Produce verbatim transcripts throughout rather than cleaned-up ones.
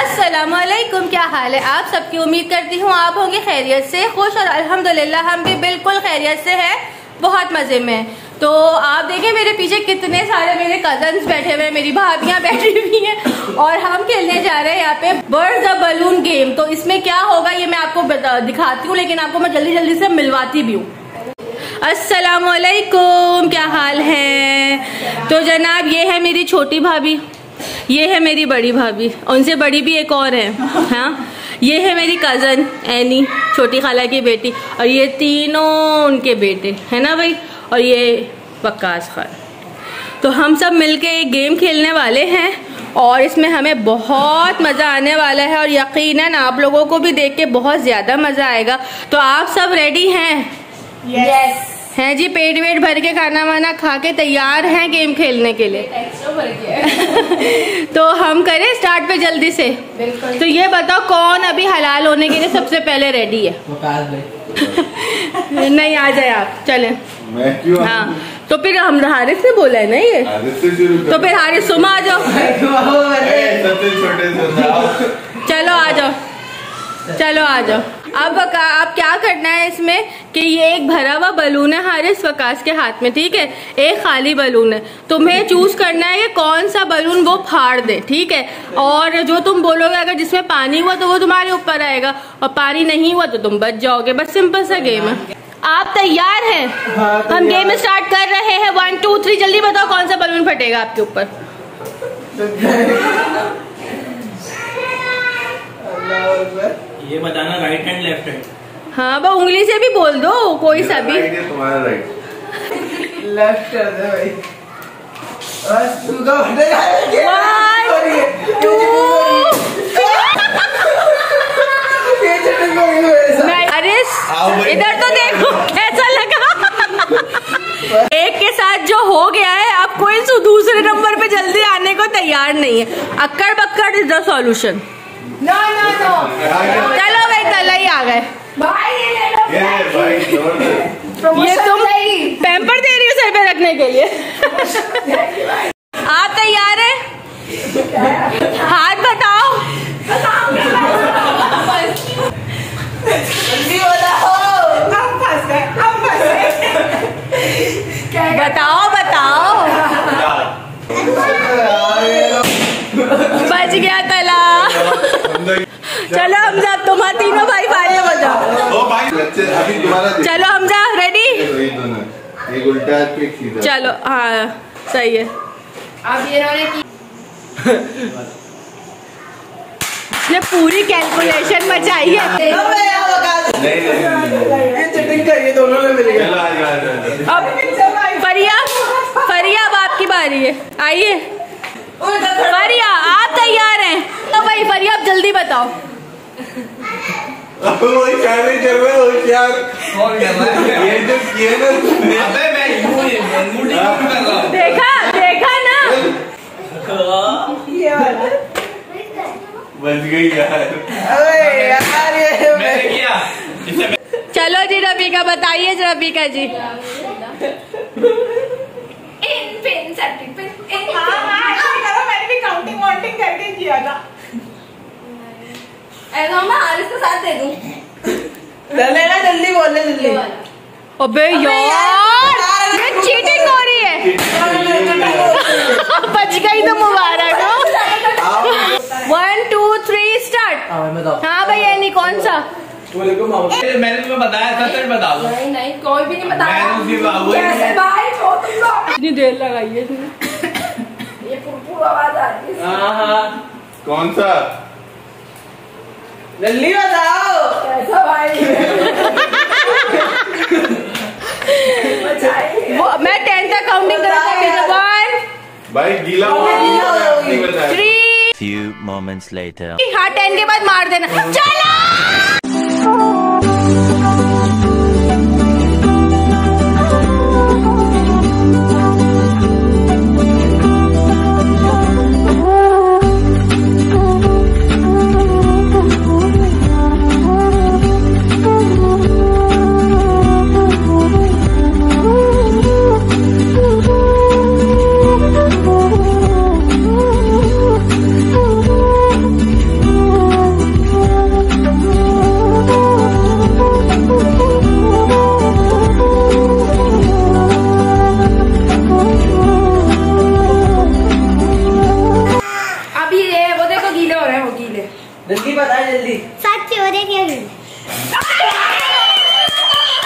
अस्सलामुअलैकुम, क्या हाल है आप सबकी। उम्मीद करती हूँ आप होंगे खैरियत से, खुश, और अल्हम्दुलिल्लाह हम भी बिल्कुल खैरियत से हैं, बहुत मज़े में। तो आप देखें मेरे पीछे कितने सारे मेरे कजन्स बैठे हुए हैं, मेरी भाभियाँ बैठी हुई हैं, और हम खेलने जा रहे हैं यहाँ पे बर्ड द बलून गेम। तो इसमें क्या होगा ये मैं आपको दिखाती हूँ, लेकिन आपको मैं जल्दी जल्दी से मिलवाती भी हूँ। अस्सलामुअलैकुम, क्या हाल है। तो जनाब ये है मेरी छोटी भाभी, ये है मेरी बड़ी भाभी, उनसे बड़ी भी एक और है, हाँ। ये है मेरी कज़न एनी, छोटी खाला की बेटी, और ये तीनों उनके बेटे है ना भाई, और ये वक्कास खान। तो हम सब मिलके एक गेम खेलने वाले हैं और इसमें हमें बहुत मज़ा आने वाला है, और यकीनन आप लोगों को भी देख के बहुत ज़्यादा मज़ा आएगा। तो आप सब रेडी हैं? Yes. Yes. हैं जी, पेट वेट भर के खाना वाना खा के तैयार हैं गेम खेलने के लिए। तो हम करें स्टार्ट पे जल्दी से। तो ये बताओ कौन अभी हलाल होने के लिए सबसे पहले रेडी है? नहीं आ जाए आप, चलें। मैं क्यों? हाँ तो फिर हम हारिस ने बोला है ना ये, तो फिर हारिस सुमा आ जाओ। चलो आ जाओ, चलो आ जाओ। अब आप क्या करना है इसमें कि ये एक भरा हुआ बलून है हारिस वकास के हाथ में, ठीक है, एक खाली बलून है। तुम्हें चूज करना है कि कौन सा बलून वो फाड़ दे, ठीक है। और जो तुम बोलोगे अगर जिसमें पानी हुआ तो वो तुम्हारे ऊपर आएगा, और पानी नहीं हुआ तो तुम बच जाओगे। बस सिंपल सा गेम है। आप तैयार हैं? हम गेम स्टार्ट कर रहे हैं। वन टू थ्री, जल्दी बताओ कौन सा बलून फटेगा आपके ऊपर। ये बताना राइट हैंड लेफ्ट हैंड। हाँ वो उंगली से भी बोल दो, कोई सा भी। तुम्हारा राइट लेफ्ट कर दे भाई। अरे इधर तो देखो कैसा लगा। एक के साथ जो हो गया है, अब कोई दूसरे नंबर पे जल्दी आने को तैयार नहीं है। अक्कड़ बक्कड़ is the solution. No no no, चलो भाई तला ही आ गए भाई। ये भाई ये तुम पैम्पर दे रही हो सर पे रखने के लिए। आप तैयार हैं? हाथ बताओ, बताओ बताओ। बच गया तला। चलो हमजा, तुम तीनों भाई फाइनल बजाओ। चलो हमजा रेडी, चलो। हाँ सही है। अब ये पूरी कैलकुलेशन मचाई है। अब फरिया, फरिया अब आपकी बारी है, आइए। फरिया आप तैयार हैं? तो भाई फरिया आप जल्दी बताओ। देखा देखा ना, बच गई यार। चलो जी रफीका, बताइए रफीका जी। करके किया था ऐसा, मैं हारिस के साथ दे दूं। जल्दी बोलने जल्दी। अबे यार ये चीटिंग हो रही है। बच गई तो मुबारक हो। One two three start. हाँ भैया नहीं, कौन सा? मैंने तुम्हें बताया था, सच बता दो। नहीं नहीं, कोई भी नहीं बताया। इतनी देर लगाई है आवाज आ रही है। हाँ हाँ कौन सा? जल्दी बताओ। कैसा भाई? वो मैं टेन तक काउंटिंग कर सकती हूँ। वन भाई गीला होगा। Three few moments later। हाँ टेन के बाद मार देना। चलो जल्दी बता जल्दी। सात से और एक या नहीं?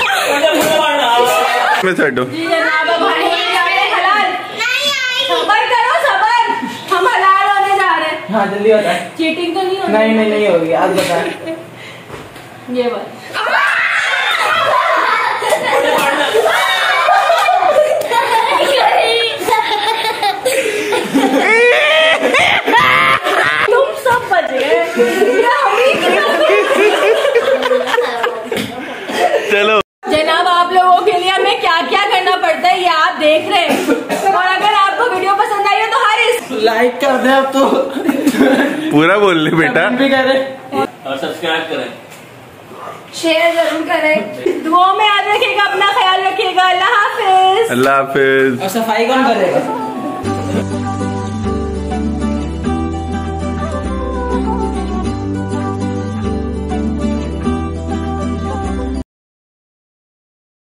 मतलब मुझे मारना है। मैं छड्डू। जी जनाब हमारे जाने हलाल। नहीं आएगी। सबर करो सबर। हम हलाल होने जा रहे हैं। हाँ जल्दी बता। चीटिंग तो नहीं होगी? नहीं नहीं नहीं होगी। आज बता। ये बात। चलो जनाब आप लोगों के लिए हमें क्या क्या करना पड़ता है ये आप देख रहे हैं, और अगर आपको वीडियो पसंद आई हो तो हर इस लाइक कर दे। आप तो पूरा बोल ले बेटा, भी करें और सब्सक्राइब करें, शेयर जरूर करें। दुआओं में याद रखिएगा, अपना ख्याल रखिएगा। अल्लाह हाफिज। अल्लाह हाफिज। और सफाई कौन करेगा?